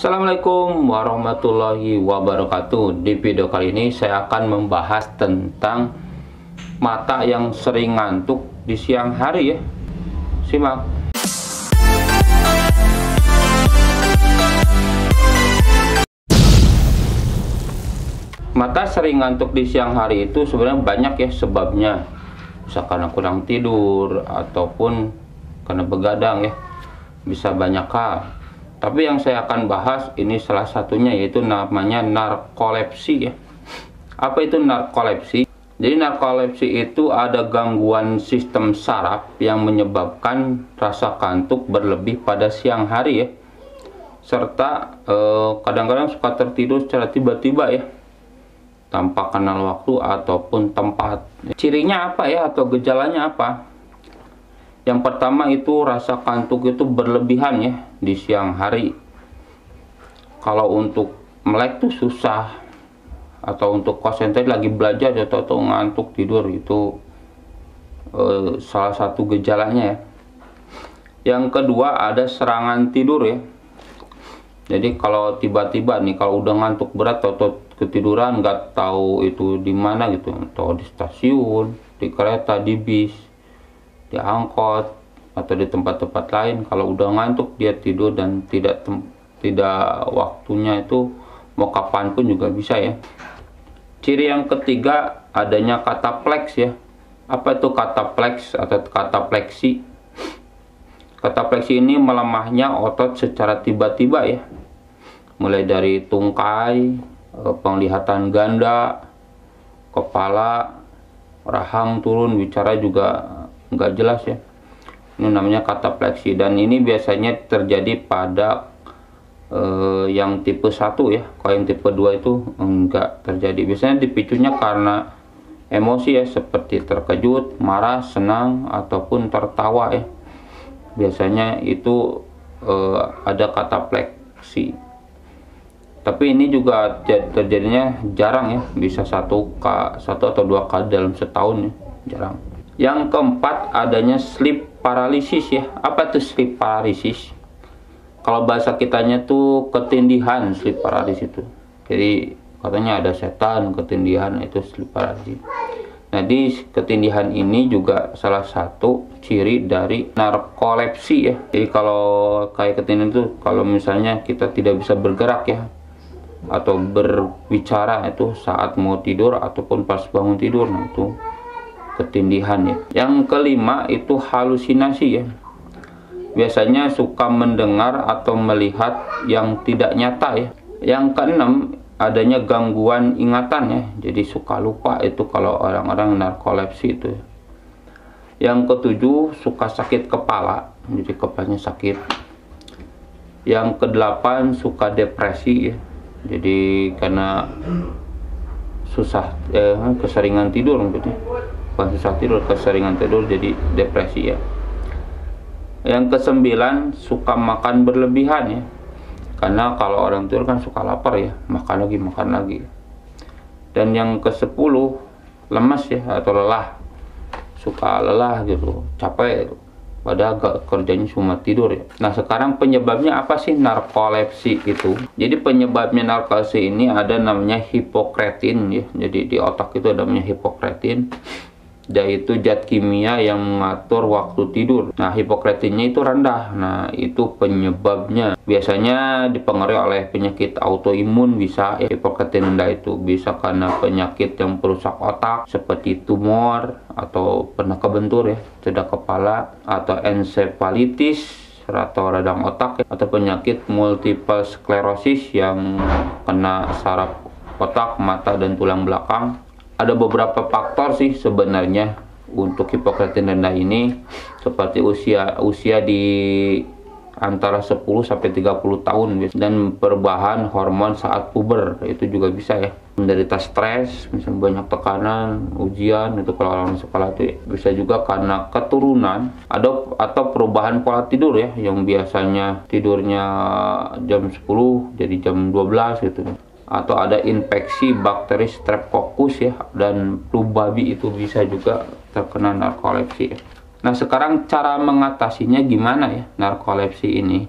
Assalamualaikum warahmatullahi wabarakatuh. Di video kali ini saya akan membahas tentang mata yang sering ngantuk di siang hari ya. Simak. Mata sering ngantuk di siang hari itu sebenarnya banyak ya sebabnya. Bisa karena kurang tidur ataupun karena begadang ya. Bisa banyak hal. Tapi yang saya akan bahas ini salah satunya, yaitu namanya narkolepsi ya. Apa itu narkolepsi? Jadi narkolepsi itu ada gangguan sistem saraf yang menyebabkan rasa kantuk berlebih pada siang hari ya. Serta kadang-kadang suka tertidur secara tiba-tiba ya, tanpa kenal waktu ataupun tempat. Cirinya apa ya, atau gejalanya apa? Yang pertama itu rasa kantuk itu berlebihan ya di siang hari. Kalau untuk melek tuh susah, atau untuk konsentrasi lagi belajar atau ngantuk tidur, itu salah satu gejalanya ya. Yang kedua ada serangan tidur ya. Jadi kalau tiba-tiba nih, kalau udah ngantuk berat atau ketiduran, nggak tahu itu di mana gitu, atau di stasiun, di kereta, di bis, di angkot, atau di tempat-tempat lain. Kalau udah ngantuk dia tidur dan tidak waktunya itu mau kapan pun juga bisa ya. Ciri yang ketiga adanya katapleks ya. Apa itu katapleks atau katapleksi? Katapleksi ini melemahnya otot secara tiba-tiba ya, mulai dari tungkai, penglihatan ganda, kepala, rahang turun, bicara juga nggak jelas ya. Ini namanya katapleksi, dan ini biasanya terjadi pada yang tipe 1 ya. Kalau yang tipe 2 itu enggak terjadi. Biasanya dipicunya karena emosi ya, seperti terkejut, marah, senang, ataupun tertawa ya. Biasanya itu ada katapleksi. Tapi ini juga terjadinya jarang ya, bisa satu atau dua kali dalam setahun ya, jarang. Yang keempat adanya sleep paralysis ya. Apa itu sleep paralysis? Kalau bahasa kitanya tuh ketindihan, sleep paralysis itu. Jadi katanya ada setan ketindihan, itu sleep paralysis. Nah, di ketindihan ini juga salah satu ciri dari narkolepsi ya. Jadi kalau kayak ketindihan itu, kalau misalnya kita tidak bisa bergerak ya, atau berbicara itu saat mau tidur ataupun pas bangun tidur, nah itu ketindihan ya. Yang kelima itu halusinasi ya. Biasanya suka mendengar atau melihat yang tidak nyata ya. Yang keenam adanya gangguan ingatan ya. Jadi suka lupa itu kalau orang-orang narkolepsi itu. Yang ketujuh suka sakit kepala, jadi kepalanya sakit. Yang kedelapan suka depresi ya. Jadi karena susah keseringan tidur gitu. keseringan tidur jadi depresi ya. Yang kesembilan suka makan berlebihan ya, karena kalau orang tidur kan suka lapar ya, makan lagi. Dan yang ke-10 lemas ya, atau lelah, suka lelah gitu, capek gitu. Padahal kerjanya cuma tidur ya. Nah, sekarang penyebabnya apa sih narkolepsi itu? Jadi penyebabnya narkolepsi ini ada namanya hipokretin ya. Jadi di otak itu ada namanya hipokretin, yaitu zat kimia yang mengatur waktu tidur. Nah, hipokretinnya itu rendah. Nah, itu penyebabnya. Biasanya dipengaruhi oleh penyakit autoimun, bisa ya, hipokretin rendah itu. Bisa karena penyakit yang perusak otak seperti tumor atau pernah kebentur ya, cedera kepala, atau encephalitis atau radang otak ya, atau penyakit multiple sclerosis yang kena saraf otak, mata, dan tulang belakang. Ada beberapa faktor sih sebenarnya untuk hipokretin rendah ini, seperti usia di antara 10 sampai 30 tahun dan perubahan hormon saat puber, itu juga bisa ya. Menderita stres, misalnya banyak tekanan, ujian, itu kalau orang sekolah itu ya. Bisa juga karena keturunan atau perubahan pola tidur ya, yang biasanya tidurnya jam 10 jadi jam 12 gitu. Atau ada infeksi bakteri streptococcus ya, dan flu babi itu bisa juga terkena narkolepsi ya. Nah, sekarang cara mengatasinya gimana ya narkolepsi ini?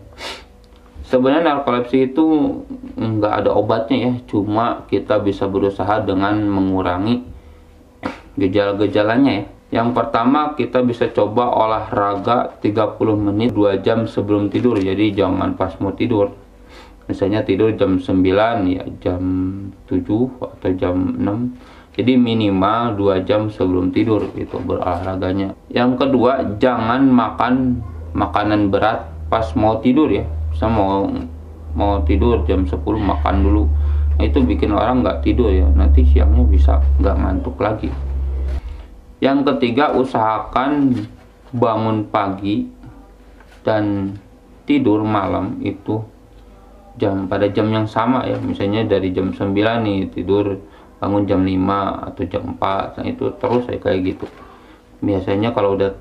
Sebenarnya narkolepsi itu nggak ada obatnya ya, cuma kita bisa berusaha dengan mengurangi gejala-gejalanya ya. Yang pertama, kita bisa coba olahraga 30 menit 2 jam sebelum tidur. Jadi jangan pas mau tidur. Misalnya tidur jam 9 ya, jam 7 atau jam 6. Jadi minimal 2 jam sebelum tidur itu berolahraganya. Yang kedua, jangan makan makanan berat pas mau tidur ya. Bisa mau tidur jam 10 makan dulu. Nah, itu bikin orang nggak tidur ya. Nanti siangnya bisa nggak ngantuk lagi. Yang ketiga, usahakan bangun pagi dan tidur malam itu pada jam yang sama ya. Misalnya dari jam 9 nih tidur, bangun jam 5 atau jam 4. Nah, itu terus ya, kayak gitu. Biasanya kalau udah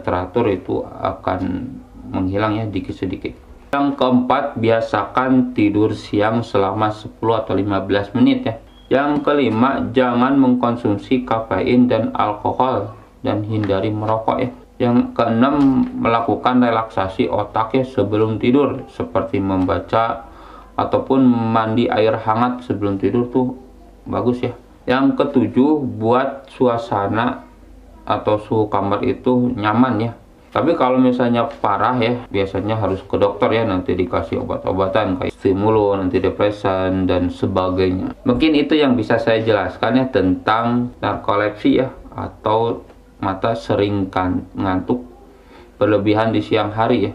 teratur itu akan menghilang ya sedikit-sedikit. Yang keempat, biasakan tidur siang selama 10 atau 15 menit ya. Yang kelima, jangan mengkonsumsi kafein dan alkohol dan hindari merokok ya. Yang keenam, melakukan relaksasi otak ya sebelum tidur, seperti membaca ataupun mandi air hangat sebelum tidur tuh bagus ya. Yang ketujuh, buat suasana atau suhu kamar itu nyaman ya. Tapi kalau misalnya parah ya, biasanya harus ke dokter ya, nanti dikasih obat-obatan kayak stimulan, antidepresan dan sebagainya. Mungkin itu yang bisa saya jelaskan ya tentang narkolepsi ya, atau mata sering ngantuk berlebihan di siang hari ya.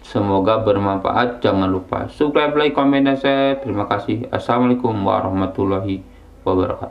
Semoga bermanfaat. Jangan lupa subscribe, like, komen, dan share. Terima kasih. Assalamualaikum warahmatullahi wabarakatuh.